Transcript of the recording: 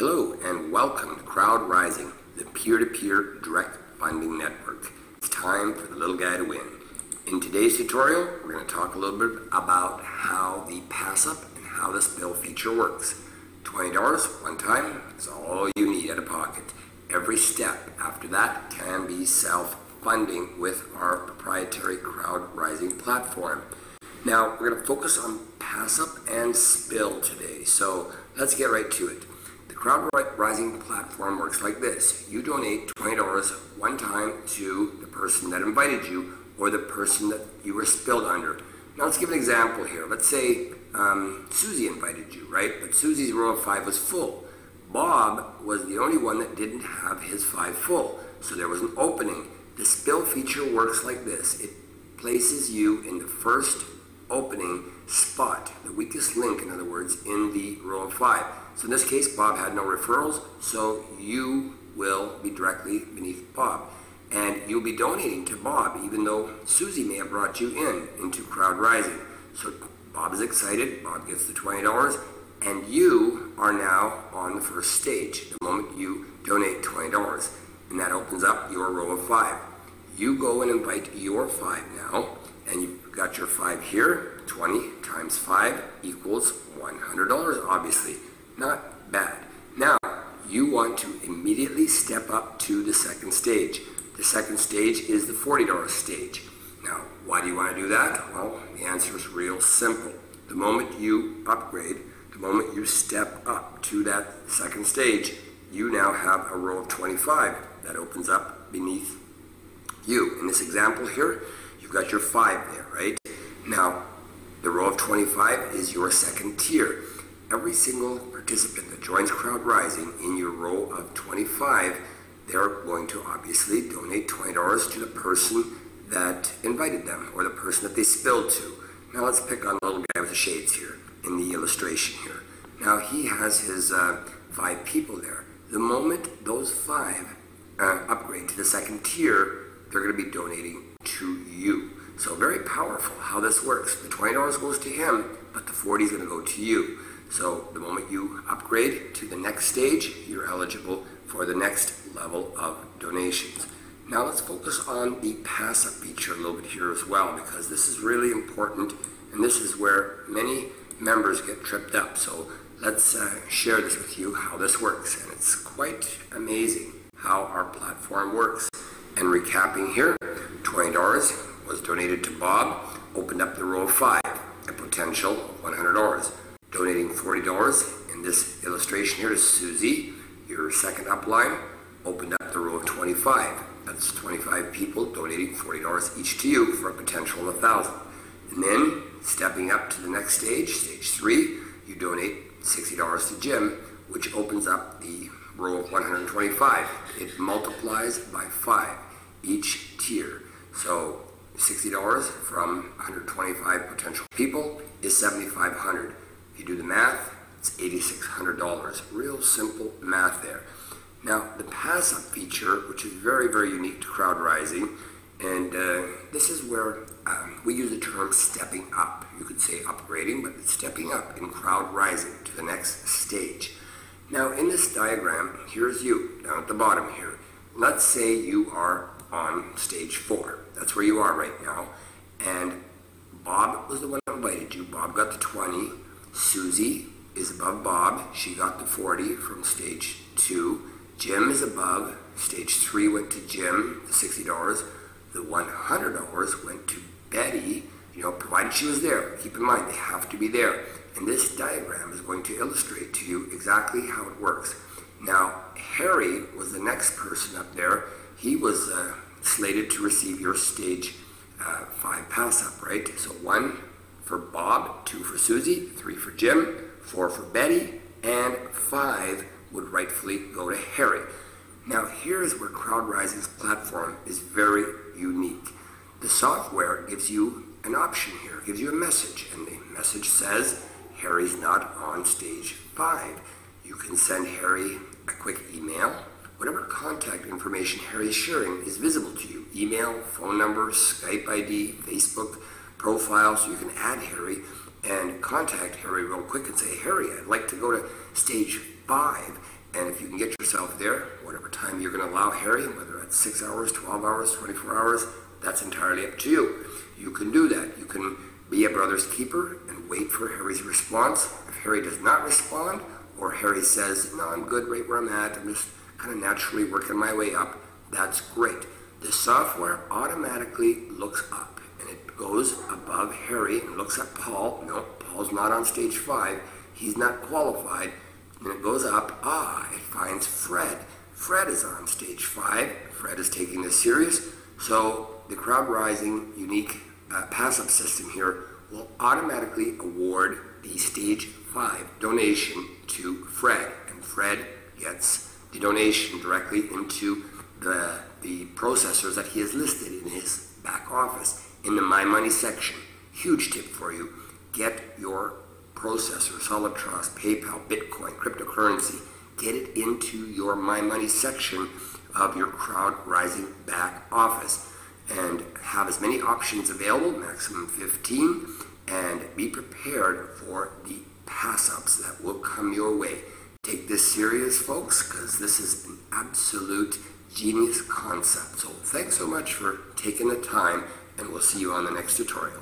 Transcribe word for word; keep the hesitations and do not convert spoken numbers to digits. Hello and welcome to CrowdRising, the peer-to-peer direct funding network. It's time for the little guy to win. In today's tutorial, we're going to talk a little bit about how the pass-up and how this bill feature works. twenty dollars one time is all you need out of pocket. Every step after that can be self-funding with our proprietary CrowdRising platform. Now, we're going to focus on pass-up and spill today, so let's get right to it. CrowdRising platform works like this. You donate twenty dollars one time to the person that invited you or the person that you were spilled under. Now let's give an example here. Let's say um, Susie invited you, right? But Susie's row of five was full. Bob was the only one that didn't have his five full, so there was an opening. The spill feature works like this. It places you in the first opening spot, the weakest link, in other words, in the row of five. So in this case, Bob had no referrals, so you will be directly beneath Bob. And you'll be donating to Bob, even though Susie may have brought you in, into CrowdRising. So Bob is excited, Bob gets the twenty dollars, and you are now on the first stage the moment you donate twenty dollars. And that opens up your row of five. You go and invite your five now, and you've got your five here. twenty times five equals one hundred dollars, obviously. Not bad. Now, you want to immediately step up to the second stage. The second stage is the forty dollar stage. Now, why do you want to do that? Well, the answer is real simple. The moment you upgrade, the moment you step up to that second stage, you now have a row of twenty-five that opens up beneath you. In this example here, you've got your five there, right? Now, the row of twenty-five is your second tier. Every single participant that joins CrowdRising in your row of twenty-five, they're going to obviously donate twenty dollars to the person that invited them or the person that they spilled to. Now let's pick on the little guy with the shades here in the illustration here. Now he has his uh, five people there. The moment those five uh, upgrade to the second tier, they're going to be donating to you. So very powerful how this works. The twenty dollars goes to him, but the forty dollars is going to go to you. So the moment you upgrade to the next stage, you're eligible for the next level of donations. Now let's focus on the pass-up feature a little bit here as well, because this is really important, and this is where many members get tripped up. So let's uh, share this with you, how this works. And it's quite amazing how our platform works. And recapping here, twenty dollars was donated to Bob, opened up the row of five, a potential of one hundred dollars. Donating forty dollars in this illustration here to Susie, your second upline, opened up the row of twenty-five. That's twenty-five people donating forty dollars each to you for a potential of one thousand dollars. And then, stepping up to the next stage, stage three, you donate sixty dollars to Jim, which opens up the row of one hundred twenty-five. It multiplies by five each tier. So sixty dollars from one hundred twenty-five potential people is seventy-five hundred dollars. You do the math, it's eighty-six hundred dollars. Real simple math there. Now, the pass-up feature, which is very, very unique to CrowdRising, and uh, this is where um, we use the term stepping up. You could say upgrading, but it's stepping up in CrowdRising to the next stage. Now, in this diagram, here's you down at the bottom here. Let's say you are on stage four. That's where you are right now. And Bob was the one who invited you. Bob got the twenty. Susie is above Bob. She got the forty from stage two. Jim is above. Stage three went to Jim, the sixty dollars. The one hundred dollars went to Betty, you know, provided she was there. Keep in mind, they have to be there. And this diagram is going to illustrate to you exactly how it works. Now, Harry was the next person up there. He was uh, slated to receive your stage uh, five pass-up, right? So one for Bob, two for Susie, three for Jim, four for Betty, and five would rightfully go to Harry. Now here's where CrowdRising's platform is very unique. The software gives you an option here, gives you a message, and the message says Harry's not on stage five. You can send Harry a quick email. Whatever contact information Harry's sharing is visible to you. Email, phone number, Skype I D, Facebook profile, so you can add Harry and contact Harry real quick and say, Harry, I'd like to go to stage five, And if you can get yourself there, whatever time you're going to allow hiring, whether that's six hours, twelve hours, twenty-four hours, that's entirely up to you. You can do that. You can be a brother's keeper and wait for Harry's response. If Harry does not respond, or Harry says, no, I'm good right where I'm at, I'm just kind of naturally working my way up, that's great. The software automatically looks up, and it goes above Harry and looks at Paul. No, Paul's not on stage five. He's not qualified. And it goes up, ah, it finds Fred. Fred is on stage five. Fred is taking this serious. So the CrowdRising unique uh, pass-up system here will automatically award the stage five donation to Fred. And Fred gets the donation directly into the, the processors that he has listed in his back office in the My Money section. Huge tip for you. Get your processor, Solitrust, PayPal, Bitcoin, cryptocurrency, get it into your My Money section of your CrowdRising back office, and have as many options available, maximum fifteen, and be prepared for the pass-ups that will come your way. Take this serious, folks, because this is an absolute genius concept. So thanks so much for taking the time, and we'll see you on the next tutorial.